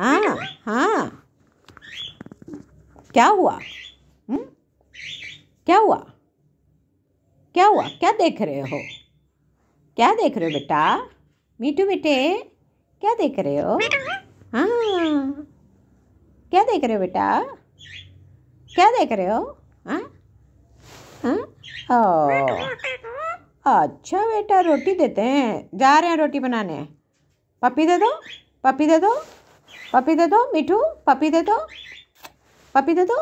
हाँ हाँ, क्या हुआ? क्या हुआ? क्या हुआ? क्या देख रहे हो? क्या देख रहे हो बेटा? मीठू बेटे क्या देख रहे हो? हाँ, क्या देख रहे हो बेटा? क्या देख रहे हो? हाँ हाँ, अच्छा बेटा रोटी देते हैं, जा रहे हैं रोटी बनाने। पपी दे दो, पपी दे दो, पपी दे दो मिठू, पपी दे दो, पपी दे दो।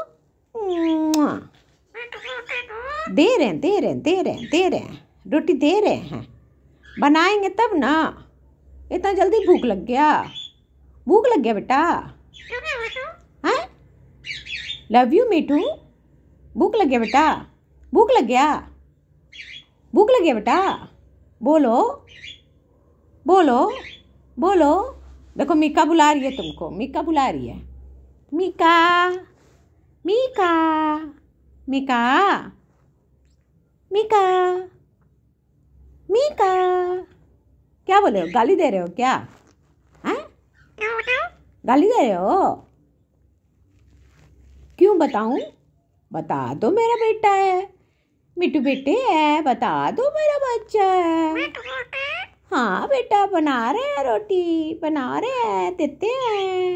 दे रहे हैं, दे रहे हैं, दे रहे हैं, दे रहे हैं, रोटी दे रहे हैं, बनाएंगे तब ना, इतना जल्दी भूख लग गया, भूख लग गया बेटा। हाँ लव यू मिठू, भूख लग गया बेटा, भूख लग गया, भूख लग गया बेटा। बोलो बोलो बोलो। देखो मीका बुला रही है तुमको, मीका बुला रही है। मीका मीका मीका मीका मीका, क्या बोले हो? गाली दे रहे हो क्या? हैं? गाली दे रहे हो? क्यों बताऊं? बता दो मेरा बेटा है, मिठू बेटे है, बता दो मेरा बच्चा है। हाँ बेटा बना रहे हैं, रोटी बना रहे हैं, देते हैं।